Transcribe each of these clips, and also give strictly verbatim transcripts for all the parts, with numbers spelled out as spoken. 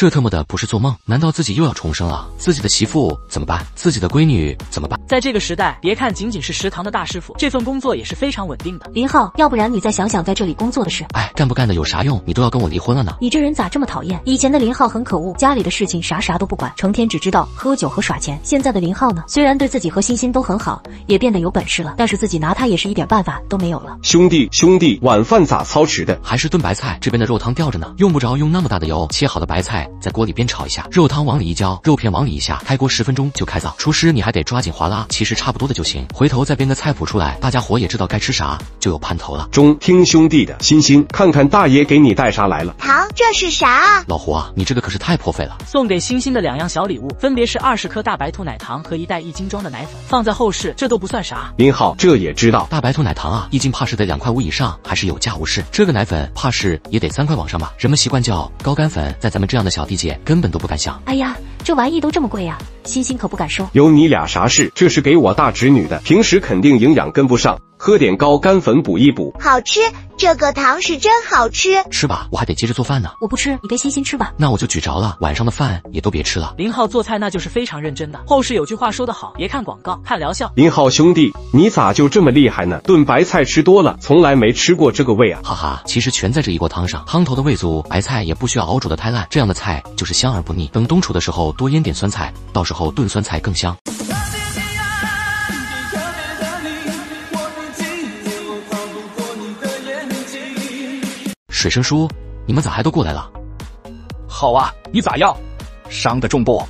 这特么的不是做梦？难道自己又要重生了？自己的媳妇怎么办？自己的闺女怎么办？在这个时代，别看仅仅是食堂的大师傅，这份工作也是非常稳定的。林浩，要不然你再想想在这里工作的事。哎，干不干的有啥用？你都要跟我离婚了呢！你这人咋这么讨厌？以前的林浩很可恶，家里的事情啥啥都不管，成天只知道喝酒和耍钱。现在的林浩呢，虽然对自己和欣欣都很好，也变得有本事了，但是自己拿他也是一点办法都没有了。兄弟，兄弟，晚饭咋操持的？还是炖白菜，这边的肉汤吊着呢，用不着用那么大的油，切好的白菜。 在锅里边炒一下，肉汤往里一浇，肉片往里一下，开锅十分钟就开灶。厨师你还得抓紧划拉，其实差不多的就行。回头再编个菜谱出来，大家伙也知道该吃啥，就有盼头了。中听兄弟的，欣欣，看看大爷给你带啥来了。糖，这是啥啊？老胡啊，你这个可是太破费了。送给欣欣的两样小礼物，分别是二十颗大白兔奶糖和一袋一斤装的奶粉，放在后世这都不算啥。林浩，这也知道大白兔奶糖啊，一斤怕是得两块五以上，还是有价无市。这个奶粉怕是也得三块往上吧？人们习惯叫高杆粉，在咱们这样的。 小弟姐根本都不敢想，哎呀，这玩意都这么贵呀、啊，欣欣可不敢收。有你俩啥事？这是给我大侄女的，平时肯定营养跟不上，喝点高杆粉补一补。好吃，这个糖是真好吃。吃吧，我还得接着做饭呢。我不吃，你跟欣欣吃吧。那我就举着了，晚上的饭也都别吃了。林浩做菜那就是非常认真的。后世有句话说得好，别看广告，看疗效。林浩兄弟，你咋就这么厉害呢？炖白菜吃多了，从来没吃过这个味啊。哈哈，其实全在这一锅汤上，汤头的味足，白菜也不需要熬煮的太烂，这样的。 菜就是香而不腻，等冬储的时候多腌点酸菜，到时候炖酸菜更香。 水生叔，你们咋还都过来了？好啊，你咋样？伤得重不？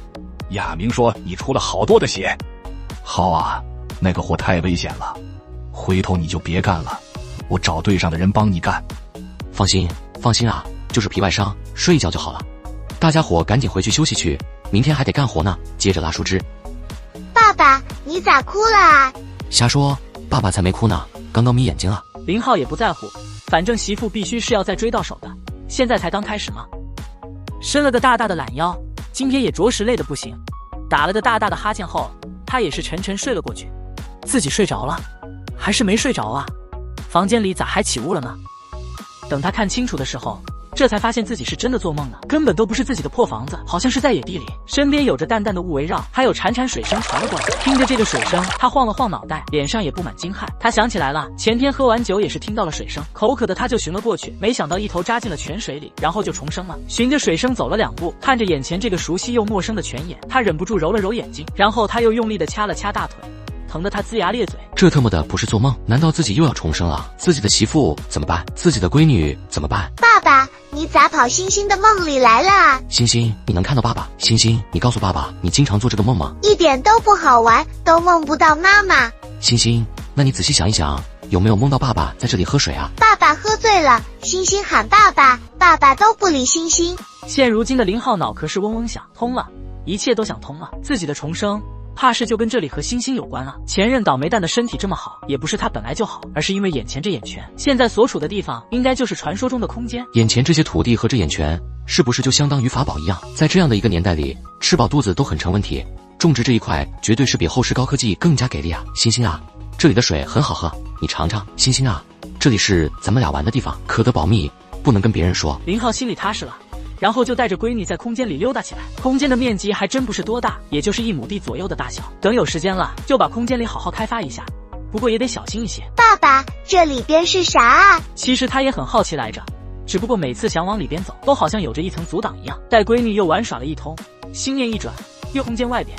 亚明说你出了好多的血。好啊，那个活太危险了，回头你就别干了，我找队上的人帮你干。放心，放心啊，就是皮外伤，睡一觉就好了。 大家伙赶紧回去休息去，明天还得干活呢。接着拉树枝。爸爸，你咋哭了啊？瞎说，爸爸才没哭呢，刚刚眯眼睛了。林浩也不在乎，反正媳妇必须是要再追到手的。现在才刚开始嘛。伸了个大大的懒腰，今天也着实累得不行。打了个大大的哈欠后，他也是沉沉睡了过去。自己睡着了，还是没睡着啊？房间里咋还起雾了呢？等他看清楚的时候。 这才发现自己是真的做梦呢，根本都不是自己的破房子，好像是在野地里，身边有着淡淡的雾围绕，还有潺潺水声传了过来。听着这个水声，他晃了晃脑袋，脸上也布满惊骇。他想起来了，前天喝完酒也是听到了水声，口渴的他就寻了过去，没想到一头扎进了泉水里，然后就重生了。循着水声走了两步，看着眼前这个熟悉又陌生的泉眼，他忍不住揉了揉眼睛，然后他又用力的掐了掐大腿。 疼得他龇牙咧嘴，这特么的不是做梦？难道自己又要重生了？自己的媳妇怎么办？自己的闺女怎么办？爸爸，你咋跑欣欣的梦里来了啊？欣欣，你能看到爸爸？欣欣，你告诉爸爸，你经常做这个梦吗？一点都不好玩，都梦不到妈妈。欣欣，那你仔细想一想，有没有梦到爸爸在这里喝水啊？爸爸喝醉了，欣欣喊爸爸，爸爸都不理欣欣。现如今的林浩脑壳是嗡嗡响，通了，一切都想通了，自己的重生。 怕是就跟这里和欣欣有关了。前任倒霉蛋的身体这么好，也不是他本来就好，而是因为眼前这眼泉。现在所处的地方，应该就是传说中的空间。眼前这些土地和这眼泉，是不是就相当于法宝一样？在这样的一个年代里，吃饱肚子都很成问题。种植这一块，绝对是比后世高科技更加给力啊！欣欣啊，这里的水很好喝，你尝尝。欣欣啊，这里是咱们俩玩的地方，可得保密，不能跟别人说。林浩心里踏实了。 然后就带着闺女在空间里溜达起来。空间的面积还真不是多大，也就是一亩地左右的大小。等有时间了，就把空间里好好开发一下，不过也得小心一些。爸爸，这里边是啥啊？其实他也很好奇来着，只不过每次想往里边走，都好像有着一层阻挡一样。带闺女又玩耍了一通，心念一转，又空间外边。